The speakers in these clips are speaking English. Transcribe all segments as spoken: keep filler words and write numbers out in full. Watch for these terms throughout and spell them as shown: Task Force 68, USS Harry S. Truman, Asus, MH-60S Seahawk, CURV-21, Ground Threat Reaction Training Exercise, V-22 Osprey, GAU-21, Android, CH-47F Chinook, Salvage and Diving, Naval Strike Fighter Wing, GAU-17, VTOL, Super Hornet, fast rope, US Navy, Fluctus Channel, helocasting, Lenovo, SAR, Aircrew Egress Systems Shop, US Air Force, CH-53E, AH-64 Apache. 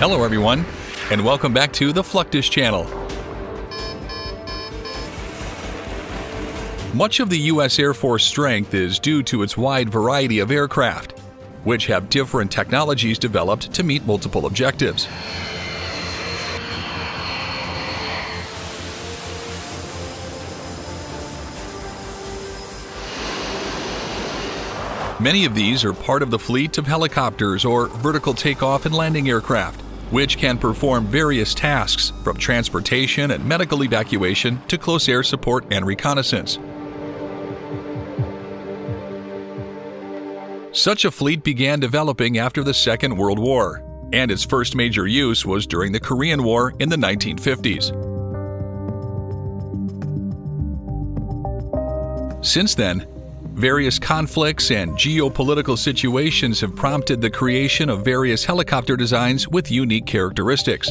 Hello everyone, and welcome back to the Fluctus Channel. Much of the U S Air Force strength is due to its wide variety of aircraft, which have different technologies developed to meet multiple objectives. Many of these are part of the fleet of helicopters or vertical takeoff and landing aircraft, which can perform various tasks from transportation and medical evacuation to close air support and reconnaissance. Such a fleet began developing after the Second World War, and its first major use was during the Korean War in the nineteen fifties. Since then, various conflicts and geopolitical situations have prompted the creation of various helicopter designs with unique characteristics.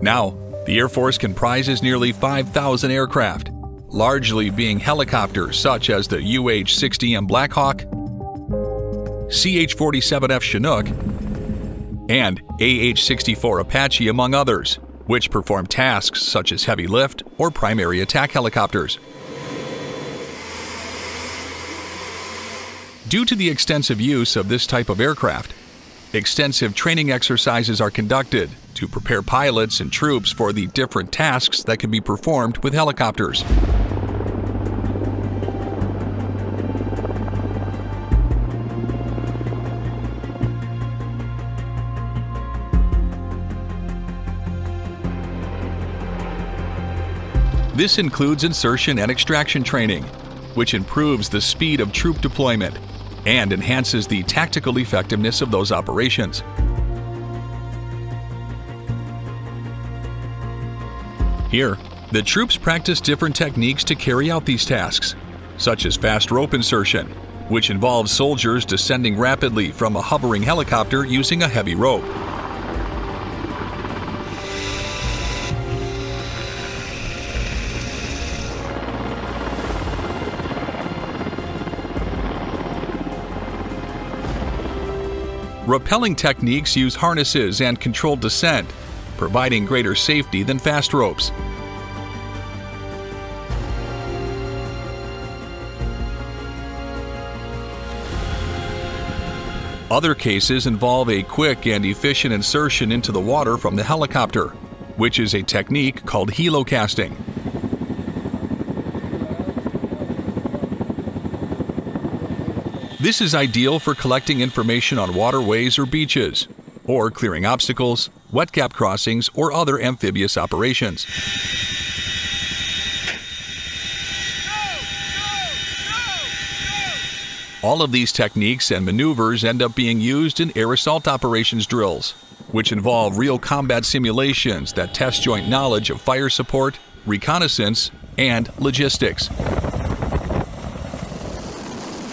Now, the Air Force comprises nearly five thousand aircraft, largely being helicopters such as the U H sixty M Black Hawk, C H forty-seven F Chinook, and A H sixty-four Apache, among others, which perform tasks such as heavy lift or primary attack helicopters. Due to the extensive use of this type of aircraft, extensive training exercises are conducted to prepare pilots and troops for the different tasks that can be performed with helicopters. This includes insertion and extraction training, which improves the speed of troop deployment and enhances the tactical effectiveness of those operations. Here, the troops practice different techniques to carry out these tasks, such as fast rope insertion, which involves soldiers descending rapidly from a hovering helicopter using a heavy rope. Rappelling techniques use harnesses and controlled descent, providing greater safety than fast ropes. Other cases involve a quick and efficient insertion into the water from the helicopter, which is a technique called helocasting. This is ideal for collecting information on waterways or beaches, or clearing obstacles, wet gap crossings, or other amphibious operations. All of these techniques and maneuvers end up being used in air assault operations drills, which involve real combat simulations that test joint knowledge of fire support, reconnaissance, and logistics.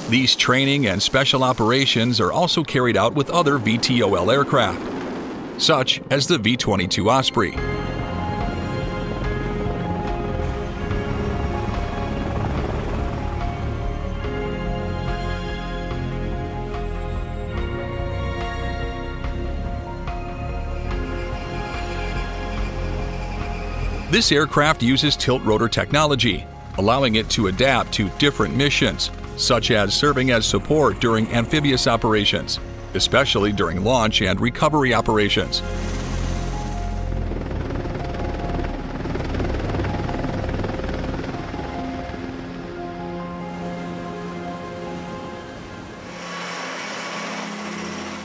These training and special operations are also carried out with other V T O L aircraft, such as the V twenty-two Osprey. This aircraft uses tilt rotor technology, allowing it to adapt to different missions, such as serving as support during amphibious operations, especially during launch and recovery operations.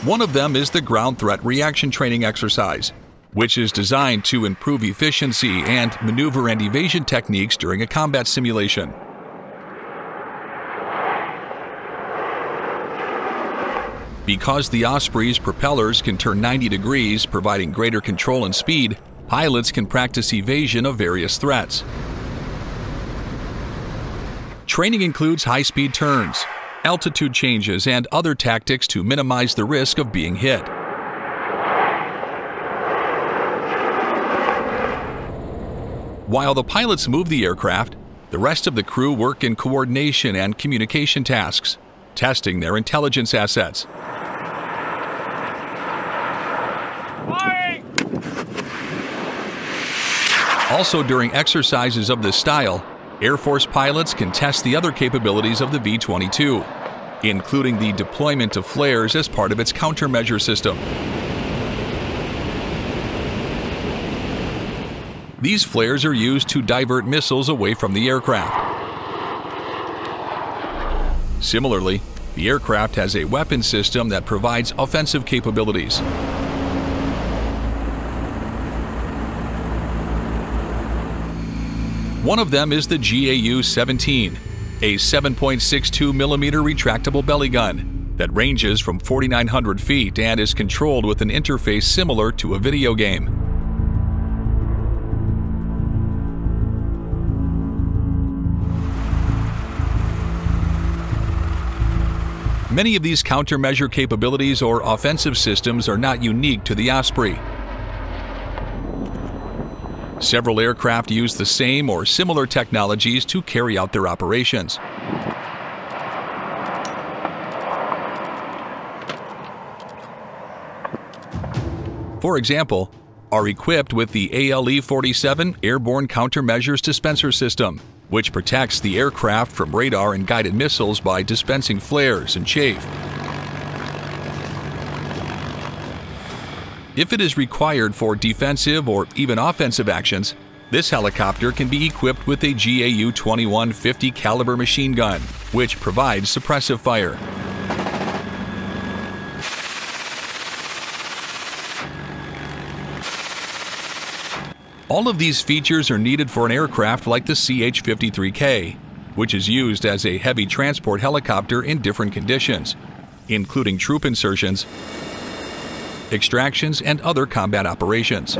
One of them is the Ground Threat Reaction Training Exercise, which is designed to improve efficiency and maneuver and evasion techniques during a combat simulation. Because the Osprey's propellers can turn ninety degrees, providing greater control and speed, pilots can practice evasion of various threats. Training includes high-speed turns, altitude changes, and other tactics to minimize the risk of being hit. While the pilots move the aircraft, the rest of the crew work in coordination and communication tasks, testing their intelligence assets. Flying! Also during exercises of this style, Air Force pilots can test the other capabilities of the V twenty-two, including the deployment of flares as part of its countermeasure system. These flares are used to divert missiles away from the aircraft. Similarly, the aircraft has a weapon system that provides offensive capabilities. One of them is the G A U seventeen, a seven point six two millimeter retractable belly gun that ranges from forty-nine hundred feet and is controlled with an interface similar to a video game. Many of these countermeasure capabilities or offensive systems are not unique to the Osprey. Several aircraft use the same or similar technologies to carry out their operations. For example, are equipped with the A L E forty-seven Airborne Countermeasures Dispenser System, which protects the aircraft from radar and guided missiles by dispensing flares and chaff. If it is required for defensive or even offensive actions, this helicopter can be equipped with a G A U twenty-one fifty caliber machine gun, which provides suppressive fire. All of these features are needed for an aircraft like the C H fifty-three K, which is used as a heavy transport helicopter in different conditions, including troop insertions, extractions, and other combat operations.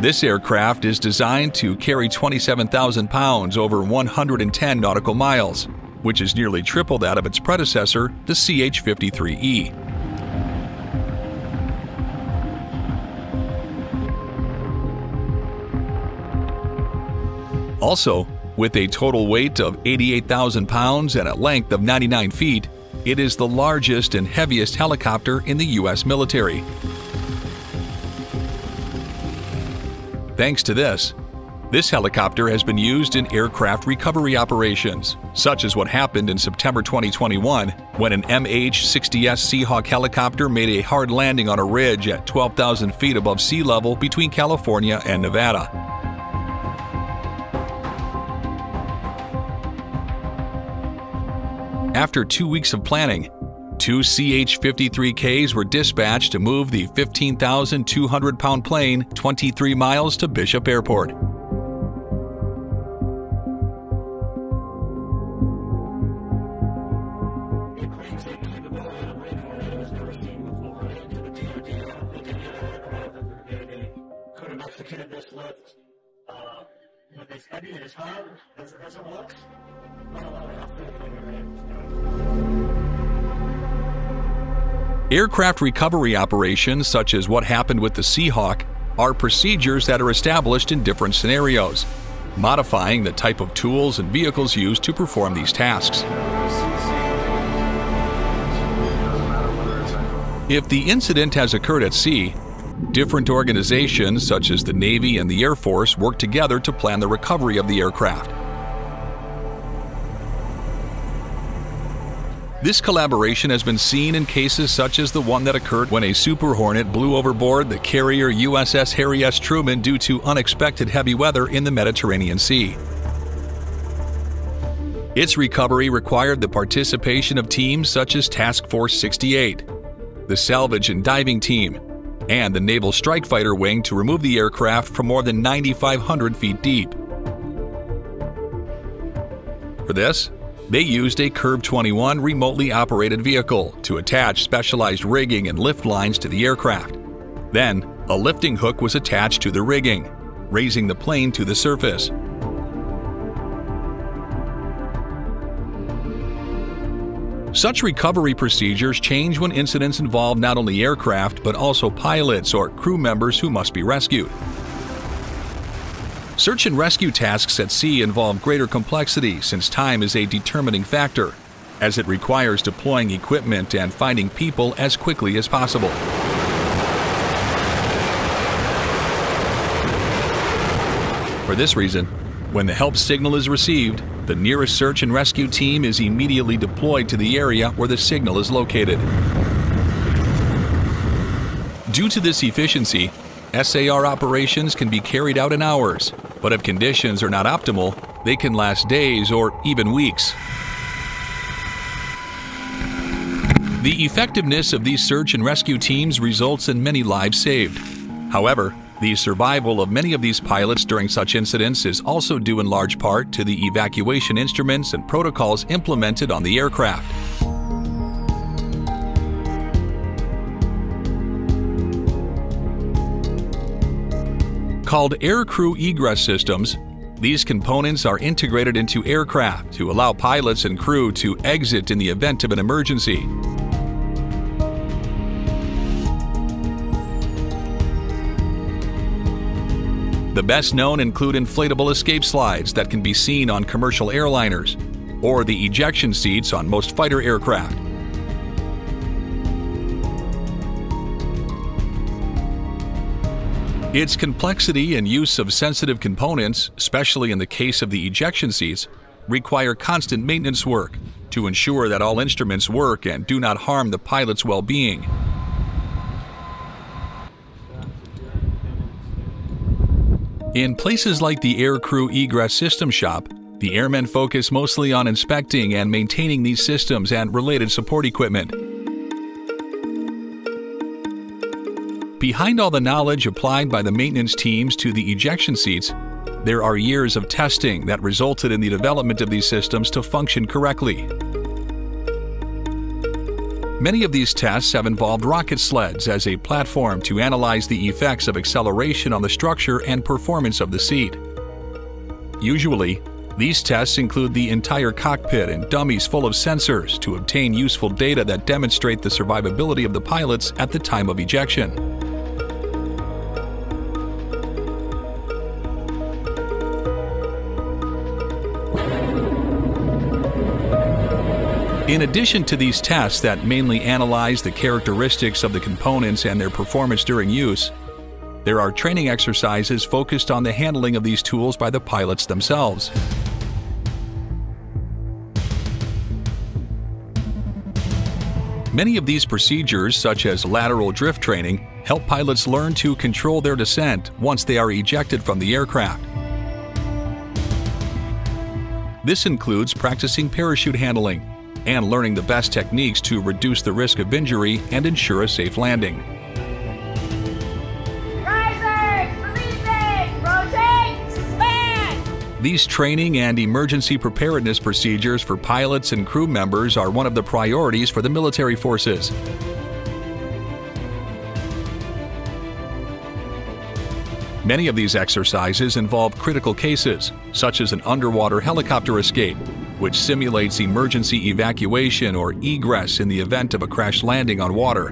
This aircraft is designed to carry twenty-seven thousand pounds over one hundred ten nautical miles, which is nearly triple that of its predecessor, the C H fifty-three E. Also, with a total weight of eighty-eight thousand pounds and a length of ninety-nine feet, it is the largest and heaviest helicopter in the U S military. Thanks to this, this helicopter has been used in aircraft recovery operations, such as what happened in September twenty twenty-one when an M H sixty S Seahawk helicopter made a hard landing on a ridge at twelve thousand feet above sea level between California and Nevada. After two weeks of planning, two C H fifty-three Ks were dispatched to move the fifteen thousand two hundred pound plane twenty-three miles to Bishop Airport. Aircraft recovery operations, such as what happened with the Seahawk, are procedures that are established in different scenarios, modifying the type of tools and vehicles used to perform these tasks. If the incident has occurred at sea, different organizations such as the Navy and the Air Force work together to plan the recovery of the aircraft. This collaboration has been seen in cases such as the one that occurred when a Super Hornet blew overboard the carrier U S S Harry S. Truman due to unexpected heavy weather in the Mediterranean Sea. Its recovery required the participation of teams such as Task Force sixty-eight, the salvage and diving team, and the Naval Strike Fighter Wing to remove the aircraft from more than nine thousand five hundred feet deep. For this, they used a C U R V twenty-one remotely operated vehicle to attach specialized rigging and lift lines to the aircraft. Then, a lifting hook was attached to the rigging, raising the plane to the surface. Such recovery procedures change when incidents involve not only aircraft but also pilots or crew members who must be rescued. Search and rescue tasks at sea involve greater complexity since time is a determining factor, as it requires deploying equipment and finding people as quickly as possible. For this reason, when the help signal is received, the nearest search and rescue team is immediately deployed to the area where the signal is located. Due to this efficiency, S A R operations can be carried out in hours, but if conditions are not optimal, they can last days or even weeks. The effectiveness of these search and rescue teams results in many lives saved. However, the survival of many of these pilots during such incidents is also due in large part to the evacuation instruments and protocols implemented on the aircraft. Called Aircrew Egress Systems, these components are integrated into aircraft to allow pilots and crew to exit in the event of an emergency. The best known include inflatable escape slides that can be seen on commercial airliners, or the ejection seats on most fighter aircraft. Its complexity and use of sensitive components, especially in the case of the ejection seats, require constant maintenance work to ensure that all instruments work and do not harm the pilot's well-being. In places like the Aircrew Egress Systems Shop, the airmen focus mostly on inspecting and maintaining these systems and related support equipment. Behind all the knowledge applied by the maintenance teams to the ejection seats, there are years of testing that resulted in the development of these systems to function correctly. Many of these tests have involved rocket sleds as a platform to analyze the effects of acceleration on the structure and performance of the seat. Usually, these tests include the entire cockpit and dummies full of sensors to obtain useful data that demonstrate the survivability of the pilots at the time of ejection. In addition to these tests that mainly analyze the characteristics of the components and their performance during use, there are training exercises focused on the handling of these tools by the pilots themselves. Many of these procedures, such as lateral drift training, help pilots learn to control their descent once they are ejected from the aircraft. This includes practicing parachute handling and learning the best techniques to reduce the risk of injury and ensure a safe landing. Risers, releases, rotate, span! These training and emergency preparedness procedures for pilots and crew members are one of the priorities for the military forces. Many of these exercises involve critical cases, such as an underwater helicopter escape, which simulates emergency evacuation or egress in the event of a crash landing on water.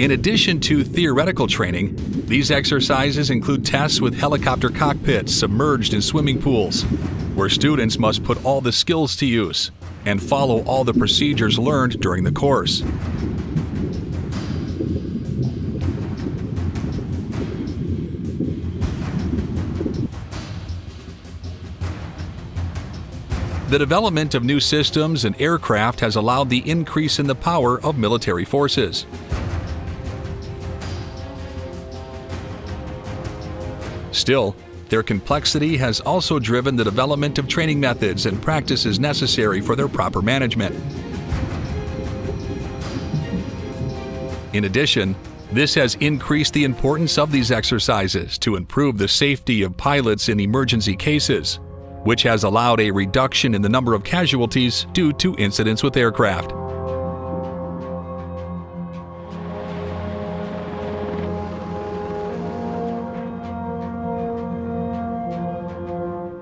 In addition to theoretical training, these exercises include tests with helicopter cockpits submerged in swimming pools, where students must put all the skills to use and follow all the procedures learned during the course. The development of new systems and aircraft has allowed the increase in the power of military forces. Still, their complexity has also driven the development of training methods and practices necessary for their proper management. In addition, this has increased the importance of these exercises to improve the safety of pilots in emergency cases, which has allowed a reduction in the number of casualties due to incidents with aircraft.